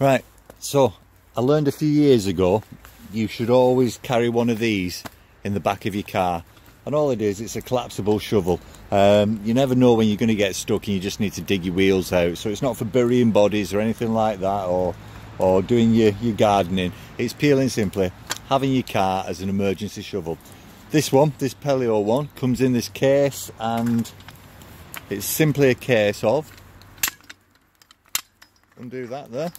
Right, so I learned a few years ago you should always carry one of these in the back of your car, and all it is, it's a collapsible shovel. You never know when you're going to get stuck and you just need to dig your wheels out, so it's not for burying bodies or anything like that, or doing your gardening. It's purely and simply having your car as an emergency shovel. This one, this Pelio one, comes in this case, and it's simply a case of undo that there.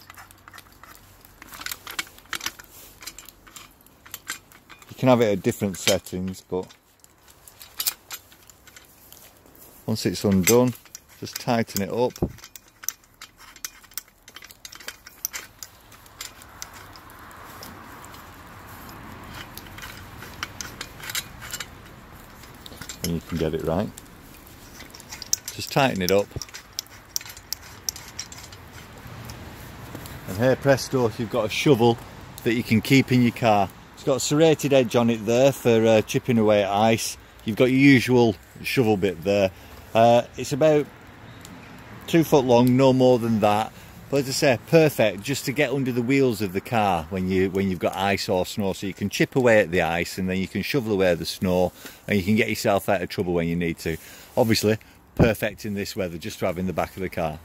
You can have it at different settings, but once it's undone, just tighten it up. And you can get it right. Just tighten it up. And here, presto, you've got a shovel that you can keep in your car. It's got a serrated edge on it there for chipping away at ice. You've got your usual shovel bit there. It's about 2 foot long, no more than that. But as I say, perfect just to get under the wheels of the car when you've got ice or snow, so you can chip away at the ice and then you can shovel away the snow, and you can get yourself out of trouble when you need to. Obviously, perfect in this weather just to have in the back of the car.